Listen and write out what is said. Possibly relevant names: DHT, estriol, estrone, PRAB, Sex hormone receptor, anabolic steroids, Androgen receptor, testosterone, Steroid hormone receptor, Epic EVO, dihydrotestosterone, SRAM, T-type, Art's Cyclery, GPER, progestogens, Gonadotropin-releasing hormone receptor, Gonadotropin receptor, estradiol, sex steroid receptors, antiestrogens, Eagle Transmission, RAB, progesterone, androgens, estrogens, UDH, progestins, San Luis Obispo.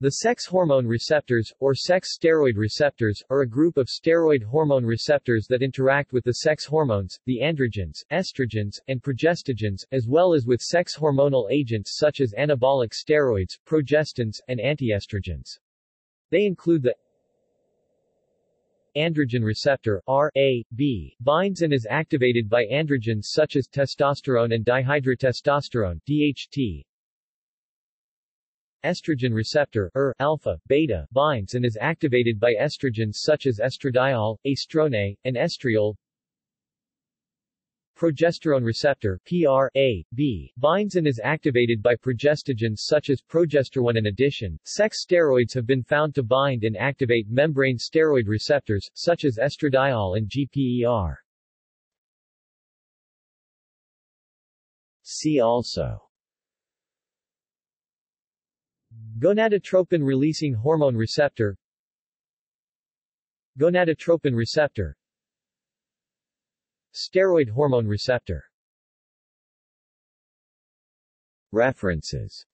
The sex hormone receptors, or sex steroid receptors, are a group of steroid hormone receptors that interact with the sex hormones, the androgens, estrogens, and progestogens, as well as with sex hormonal agents such as anabolic steroids, progestins, and antiestrogens. They include the androgen receptor (RAB) binds and is activated by androgens such as testosterone and dihydrotestosterone (DHT). Estrogen receptor alpha, beta binds and is activated by estrogens such as estradiol, estrone, and estriol. Progesterone receptor (PRAB) binds and is activated by progestogens such as progesterone. In addition, sex steroids have been found to bind and activate membrane steroid receptors, such as estradiol and GPER. See also: Gonadotropin-releasing hormone receptor, Gonadotropin receptor, Steroid hormone receptor. References